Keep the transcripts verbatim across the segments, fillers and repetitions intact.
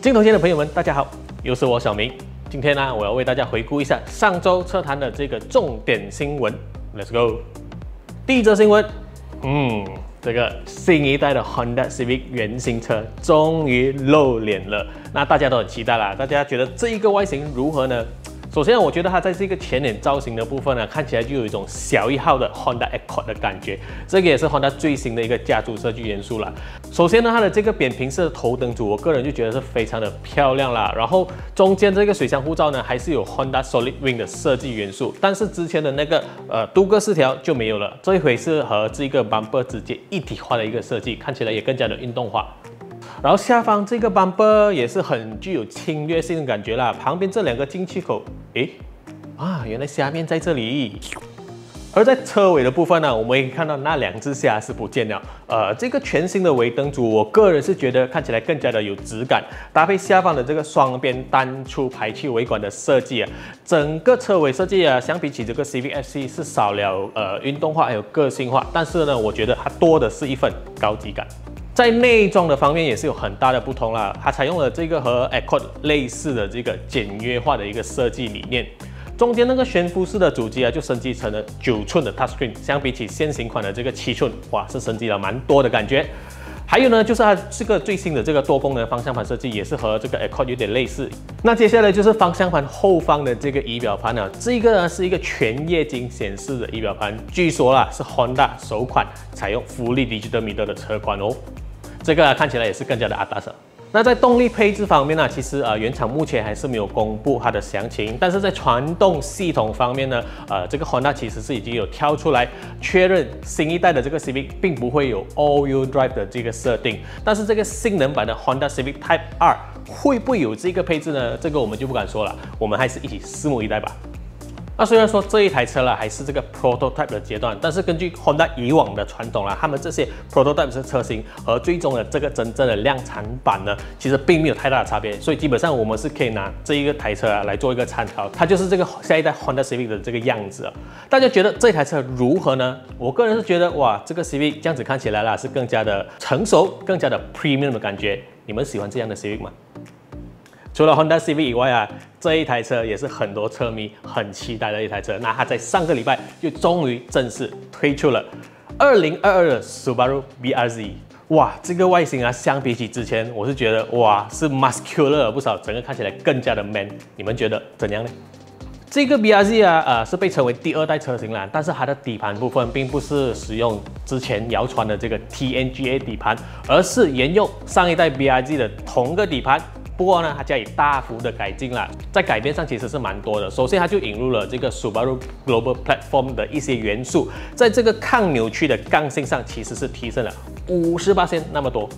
镜头前的朋友们，大家好，又是我小明。今天呢、啊，我要为大家回顾一下上周车坛的这个重点新闻。Let's go。第一则新闻，嗯，这个新一代的 Honda Civic 原型车终于露脸了。那大家都很期待啦，大家觉得这一个外形如何呢？ 首先，我觉得它在这个前脸造型的部分呢，看起来就有一种小一号的 Honda Accord 的感觉，这个也是 Honda 最新的一个家族设计元素啦。首先呢，它的这个扁平式的头灯组，我个人就觉得是非常的漂亮啦。然后中间这个水箱护罩呢，还是有 Honda Solid Wing 的设计元素，但是之前的那个呃镀铬饰条就没有了，这一回是和这个 bumper 直接一体化的一个设计，看起来也更加的运动化。 然后下方这个 bumper 也是很具有侵略性的感觉啦，旁边这两个进气口，诶，啊，原来虾面在这里。而在车尾的部分呢，我们也可以看到那两只虾是不见了。呃，这个全新的尾灯组，我个人是觉得看起来更加的有质感，搭配下方的这个双边单出排气尾管的设计啊，整个车尾设计啊，相比起这个 Civic F C 是少了呃运动化还有个性化，但是呢，我觉得它多的是一份高级感。 在内装的方面也是有很大的不同啦，它采用了这个和 Accord 类似的这个简约化的一个设计理念。中间那个悬浮式的主机啊，就升级成了九寸的 touchscreen， 相比起现行款的这个七寸，哇，是升级了蛮多的感觉。还有呢，就是它这个最新的这个多功能方向盘设计也是和这个 Accord 有点类似。那接下来就是方向盘后方的这个仪表盘了、啊，这个呢是一个全液晶显示的仪表盘，据说啦是 Honda 首款采用 Fully Digital Meter 的车款哦。 这个、啊、看起来也是更加的阿达斯。那在动力配置方面呢、啊，其实呃原厂目前还是没有公布它的详情，但是在传动系统方面呢，呃这个 Honda 其实是已经有挑出来确认新一代的这个 Civic 并不会有 All-Wheel Drive 的这个设定，但是这个性能版的 Honda Civic Type 二会不会有这个配置呢？这个我们就不敢说了，我们还是一起拭目以待吧。 那虽然说这一台车啦还是这个 prototype 的阶段，但是根据 Honda 以往的传统啦，他们这些 prototype 的车型和最终的这个真正的量产版呢，其实并没有太大的差别，所以基本上我们是可以拿这一个台车啊来做一个参考，它就是这个下一代 Honda Civic 的这个样子啊。大家觉得这台车如何呢？我个人是觉得哇，这个 Civic 这样子看起来啦是更加的成熟，更加的 premium 的感觉。你们喜欢这样的 Civic 吗？ 除了 Honda Civic 以外啊，这一台车也是很多车迷很期待的一台车。那它在上个礼拜就终于正式推出了二零二二的 Subaru B R Z。哇，这个外形啊，相比起之前，我是觉得哇是 muscular 了不少，整个看起来更加的 man。你们觉得怎样呢？ 这个 B R Z 啊，呃，是被称为第二代车型啦，但是它的底盘部分并不是使用之前谣传的这个 T N G A 底盘，而是沿用上一代 B R Z 的同个底盘。不过呢，它加以大幅的改进啦，在改变上其实是蛮多的。首先，它就引入了这个 Subaru Global Platform 的一些元素，在这个抗扭曲的刚性上其实是提升了 百分之五十 那么多。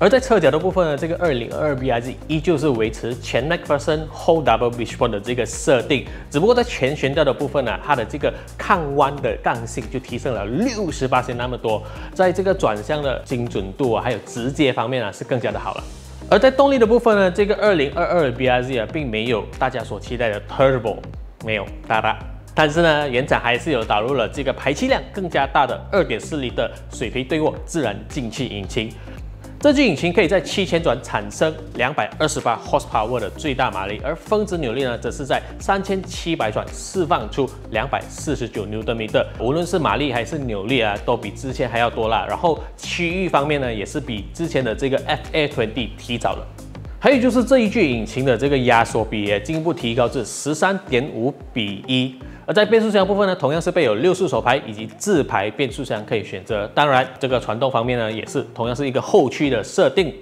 而在车脚的部分呢，这个二零二二 B R Z 依旧是维持前 MacPherson 后 Double Wishbone 的这个设定，只不过在前悬吊的部分呢、啊，它的这个抗弯的刚性就提升了 百分之六十 那么多，在这个转向的精准度啊，还有直接方面啊，是更加的好了。而在动力的部分呢，这个二零二二 B R Z 啊，并没有大家所期待的 Turbo， 没有，哒哒。 但是呢，原厂还是有导入了这个排气量更加大的 二点四 的水平对卧自然进气引擎。 这具引擎可以在七千转产生两百二十八 horsepower 的最大马力，而峰值扭力呢，则是在三千七百转释放出两百四十九 牛顿米。无论是马力还是扭力啊，都比之前还要多啦。然后区域方面呢，也是比之前的这个 F A 二十 D 提早了。还有就是这一具引擎的这个压缩比也进一步提高至 十三点五比一。 而在变速箱部分呢，同样是备有六速手排以及自排变速箱可以选择。当然，这个传动方面呢，也是同样是一个后驱的设定。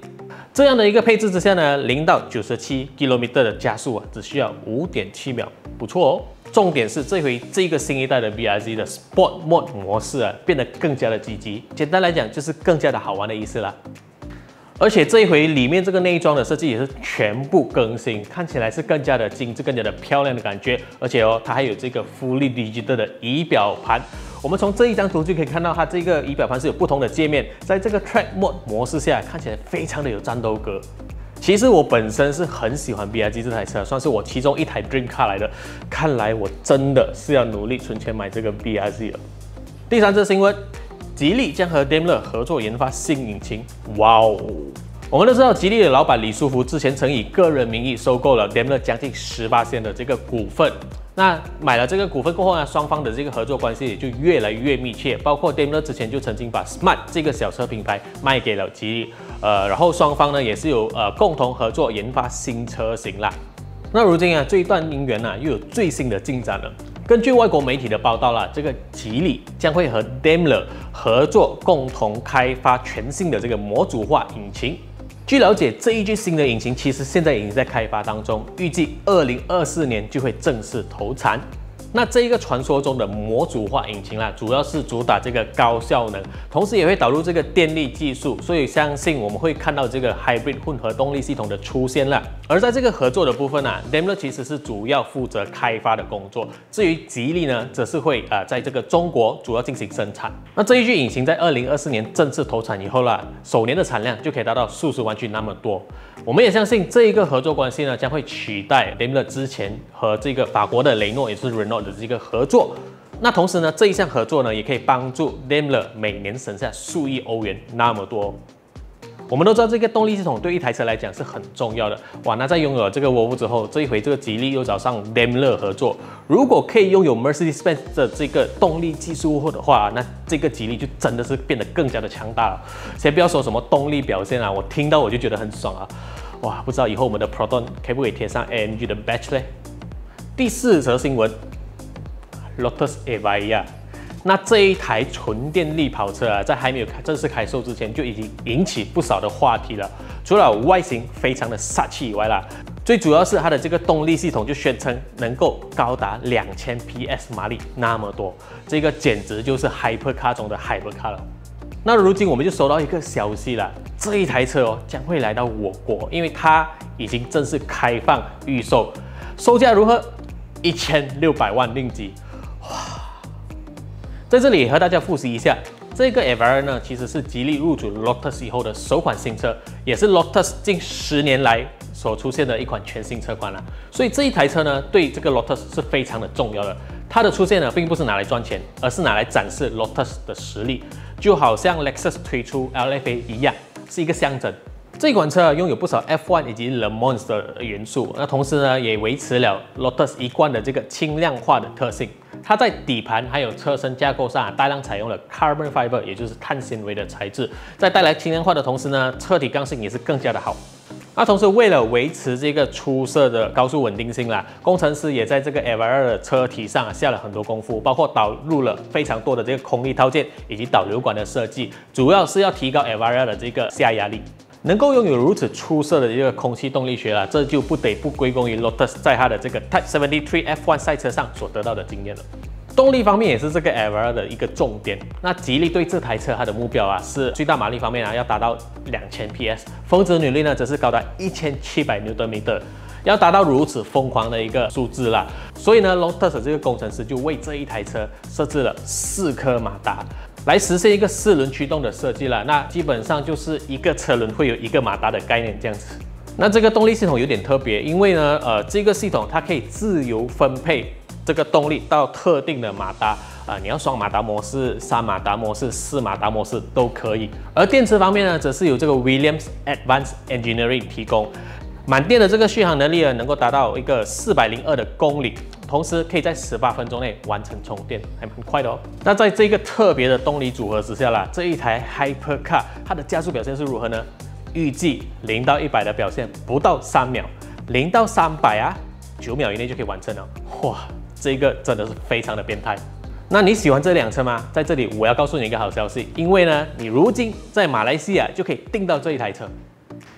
这样的一个配置之下呢， 零到九十七 K M 的加速啊，只需要 五点七 秒，不错哦。重点是这回这个新一代的 B R Z 的 Sport Mode 模式啊，变得更加的积极。简单来讲，就是更加的好玩的意思啦。 而且这一回里面这个内装的设计也是全部更新，看起来是更加的精致、更加的漂亮的感觉。而且哦，它还有这个 Fully Digital 的仪表盘。我们从这一张图就可以看到，它这个仪表盘是有不同的界面。在这个 Track Mode 模式下，看起来非常的有战斗格。其实我本身是很喜欢 B R Z 这台车，算是我其中一台 Dream Car 来的。看来我真的是要努力存钱买这个 B R Z 了。第三则新闻。 吉利将和 Daimler 合作研发新引擎，哇哦！我们都知道，吉利的老板李书福之前曾以个人名义收购了 Daimler 将近 百分之十 的这个股份。那买了这个股份过后呢，双方的这个合作关系也就越来越密切。包括 Daimler 之前就曾经把 Smart 这个小车品牌卖给了吉利，呃，然后双方呢也是有呃共同合作研发新车型啦。那如今啊，这一段姻缘呢、啊、又有最新的进展了。根据外国媒体的报道啦，这个吉利将会和 Daimler 合作，共同开发全新的这个模组化引擎。 据了解，这一具新的引擎其实现在已经在开发当中，预计二零二四年就会正式投产。那这一个传说中的模组化引擎啦，主要是主打这个高效能，同时也会导入这个电力技术，所以相信我们会看到这个 hybrid 混合动力系统的出现啦。而在这个合作的部分呢、啊、，Daimler 其实是主要负责开发的工作，至于吉利呢，则是会啊、呃、在这个中国主要进行生产。那这一具引擎在二零二四年正式投产以后啦，首年的产量就可以达到数十万具那么多。我们也相信这一个合作关系呢，将会取代 Daimler 之前和这个法国的雷诺也是 Renault 的这个合作。 那同时呢，这一项合作呢，也可以帮助 Daimler 每年省下数亿欧元那么多。我们都知道这个动力系统对一台车来讲是很重要的哇。那在拥有了这个 Volvo 之后，这一回这个吉利又找上 Daimler 合作，如果可以拥有 Mercedes-Benz 的这个动力技术后的话，那这个吉利就真的是变得更加的强大了。先不要说什么动力表现啊，我听到我就觉得很爽啊！哇，不知道以后我们的 Proton 可不可以贴上 A M G 的 badge 嘞？第四则新闻。 Lotus Evija， 那这一台纯电力跑车啊，在还没有正式开售之前，就已经引起不少的话题了。除了外形非常的煞气以外啦，最主要是它的这个动力系统就宣称能够高达 两千 P S 马力那么多，这个简直就是 Hypercar 中的 Hypercar 了。那如今我们就收到一个消息啦，这一台车哦将会来到我国，因为它已经正式开放预售，售价如何？ 一千六百万令吉。 在这里和大家复习一下，这个 Evija 呢，其实是吉利入主 Lotus 以后的首款新车，也是 Lotus 近十年来所出现的一款全新车款啦、啊。所以这一台车呢，对这个 Lotus 是非常的重要的。它的出现呢，并不是拿来赚钱，而是拿来展示 Lotus 的实力，就好像 Lexus 推出 L F A 一样，是一个象征。 这款车拥有不少 F 一 以及 Le Mans 的元素，那同时呢，也维持了 Lotus 一贯的这个轻量化的特性。它在底盘还有车身架构上、啊、大量采用了 carbon fiber， 也就是碳纤维的材质，在带来轻量化的同时呢，车体刚性也是更加的好。那同时为了维持这个出色的高速稳定性啦，工程师也在这个 Evija 的车体上、啊、下了很多功夫，包括导入了非常多的这个空力套件以及导流管的设计，主要是要提高 Evija 的这个下压力。 能够拥有如此出色的一个空气动力学啦，这就不得不归功于 Lotus 在它的这个 Type 七十三 F 一 赛车上所得到的经验了。动力方面也是这个 Evija 的一个重点。那吉利对这台车它的目标啊是最大马力方面啊要达到 两千 P S， 峰值扭力呢则是高达 一千七百牛顿米， 要达到如此疯狂的一个数字啦。所以呢 ，Lotus 这个工程师就为这一台车设置了四颗马达。 来实现一个四轮驱动的设计啦，那基本上就是一个车轮会有一个马达的概念这样子。那这个动力系统有点特别，因为呢，呃，这个系统它可以自由分配这个动力到特定的马达啊、呃，你要双马达模式、三马达模式、四马达模式都可以。而电池方面呢，则是由这个 Williams Advanced Engineering 提供，满电的这个续航能力呢，能够达到一个四百零二的公里。 同时可以在十八分钟内完成充电，还蛮快的哦。那在这个特别的动力组合之下啦，这一台 Hypercar 它的加速表现是如何呢？预计零到一百的表现不到三秒， 零到三百啊，九秒以内就可以完成了。哇，这个真的是非常的变态。那你喜欢这辆车吗？在这里我要告诉你一个好消息，因为呢，你如今在马来西亚就可以订到这一台车。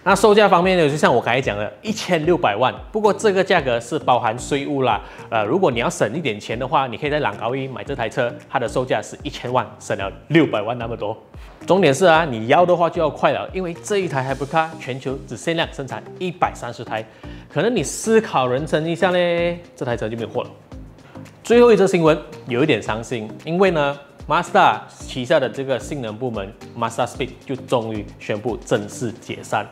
那售价方面呢，就像我刚才讲的， 一千六百万。不过这个价格是包含税务啦。呃，如果你要省一点钱的话，你可以在朗高一买这台车，它的售价是 一千万，省了六百万那么多。重点是啊，你要的话就要快了，因为这一台 Hypercar 全球只限量生产一百三十台。可能你思考人生一下嘞，这台车就没有货了。最后一则新闻有一点伤心，因为呢。 Mazda 旗下的这个性能部门 Mazdaspeed 就终于宣布正式解散。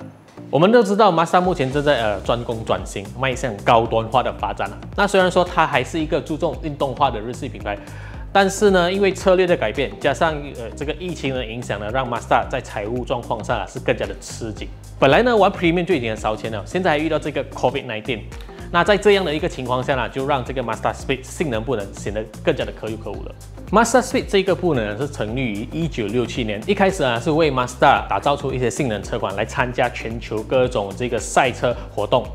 我们都知道 Mazda 目前正在呃专攻转型，迈向高端化的发展了。那虽然说它还是一个注重运动化的日系品牌，但是呢，因为策略的改变，加上呃这个疫情的影响呢，让 Mazda 在财务状况上啊是更加的吃紧。本来呢玩 Premium 就已经很烧钱了，现在还遇到这个 COVID 十九。那在这样的一个情况下呢，就让这个 Mazdaspeed 性能部呢显得更加的可有可无了。Mazdaspeed 这个部呢是成立于一九六七年，一开始啊是为 Mazda 打造出一些性能车款来参加全球各种这个赛车活动。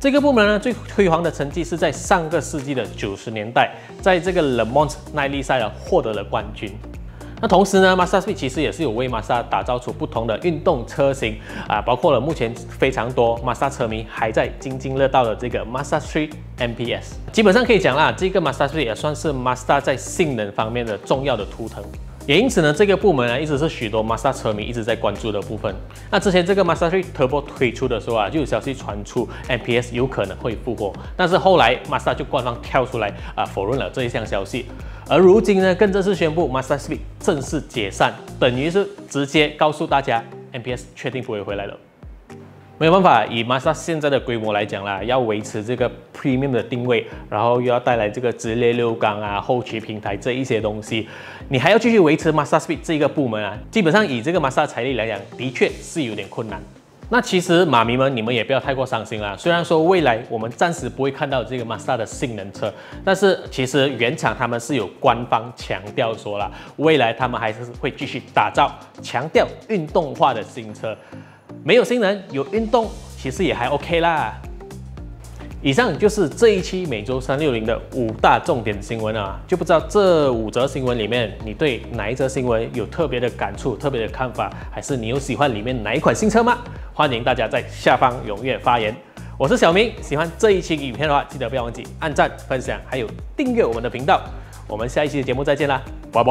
这个部门呢最辉煌的成绩是在上个世纪的九十年代，在这个 Le Mans 耐力赛呢获得了冠军。那同时呢 ，Mazdaspeed 其实也是有为 Mazda 打造出不同的运动车型啊，包括了目前非常多 Mazda 车迷还在津津乐道的这个 Mazdaspeed M P S。基本上可以讲啦，这个 Mazdaspeed 也算是 Mazda 在性能方面的重要的图腾。也因此呢，这个部门呢一直是许多 Mazda 车迷一直在关注的部分。那之前这个 Mazdaspeed Turbo 推出的时候啊，就有消息传出 M P S 有可能会复活，但是后来 Mazda 就官方跳出来啊否认了这一项消息。而如今呢，更正式宣布 Mazdaspeed 正式解散，等于是直接告诉大家 M P S 确定不会回来了。没有办法，以 Mazda 现在的规模来讲啦，要维持这个 premium 的定位，然后又要带来这个直列六缸啊、后驱平台这一些东西，你还要继续维持 Mazdaspeed 这个部门啊，基本上以这个 Mazda 财力来讲，的确是有点困难。那其实马迷们，你们也不要太过伤心啦。虽然说未来我们暂时不会看到这个 Mazda 的性能车，但是其实原厂他们是有官方强调说啦，未来他们还是会继续打造强调运动化的新车。没有性能，有运动，其实也还 OK 啦。以上就是这一期每周三六零的五大重点新闻啊，就不知道这五则新闻里面，你对哪一则新闻有特别的感触、特别的看法，还是你有喜欢里面哪一款新车吗？欢迎大家在下方踊跃发言。我是小明，喜欢这一期影片的话，记得不要忘记按赞、分享，还有订阅我们的频道。我们下一期的节目再见啦，拜拜。